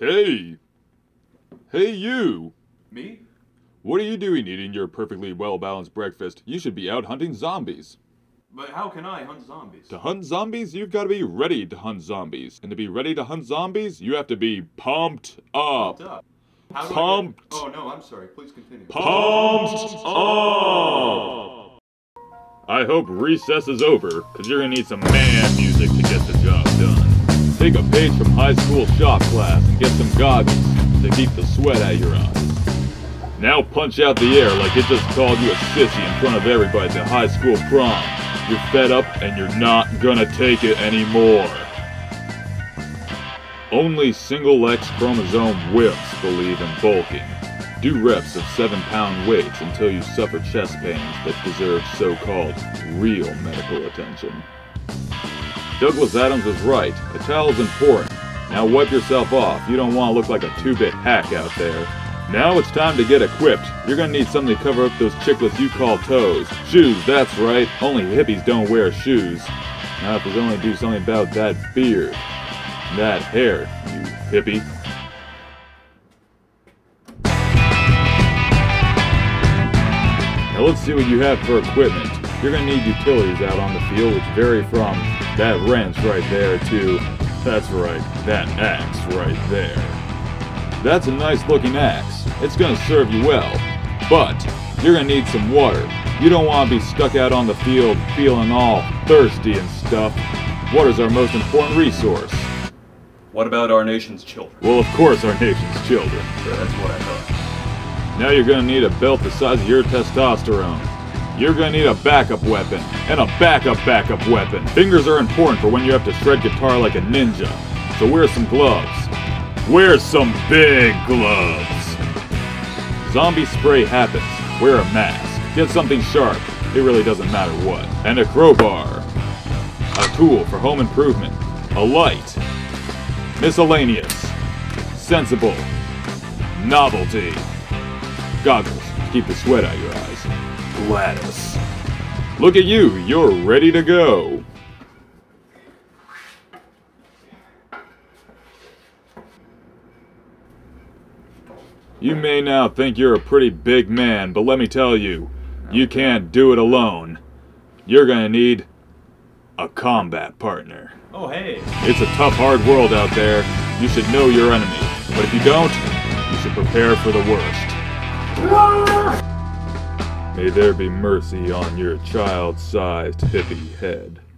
Hey! Hey, you! Me? What are you doing eating your perfectly well-balanced breakfast? You should be out hunting zombies. But how can I hunt zombies? To hunt zombies, you've got to be ready to hunt zombies. And to be ready to hunt zombies, you have to be pumped up. Pumped up? How do pumped. I get... Oh, no, I'm sorry. Please continue. Pumped up! I hope recess is over, because you're going to need some man music to get the job done. Take a page from high school shop class and get some goggles to keep the sweat out of your eyes. Now punch out the air like it just called you a sissy in front of everybody at high school prom. You're fed up and you're not gonna take it anymore. Only single X chromosome whips believe in bulking. Do reps of 7-pound weights until you suffer chest pains that deserve so-called real medical attention. Douglas Adams was right. A towel's important. Now wipe yourself off. You don't want to look like a 2-bit hack out there. Now it's time to get equipped. You're gonna need something to cover up those chiclets you call toes. Shoes, that's right. Only hippies don't wear shoes. Now if we only do something about that beard. That hair, you hippie. Now let's see what you have for equipment. You're gonna need utilities out on the field, which vary from that wrench right there to, that's right, that axe right there. That's a nice looking axe. It's gonna serve you well. But you're gonna need some water. You don't wanna be stuck out on the field feeling all thirsty and stuff. Water's our most important resource. What about our nation's children? Well, of course our nation's children. Yeah, that's what I thought. Now you're gonna need a belt the size of your testosterone. You're gonna need a backup weapon. And a backup weapon. Fingers are important for when you have to shred guitar like a ninja. So wear some gloves. Wear some big gloves. Zombie spray happens. Wear a mask. Get something sharp. It really doesn't matter what. And a crowbar. A tool for home improvement. A light. Miscellaneous. Sensible. Novelty. Goggles to keep the sweat out of your eyes. Gladys. Look at you. You're ready to go. You may now think you're a pretty big man, but let me tell you, you can't do it alone. You're gonna need a combat partner. Oh, hey. It's a tough, hard world out there. You should know your enemy. But if you don't, you should prepare for the worst. May there be mercy on your child-sized hippie head.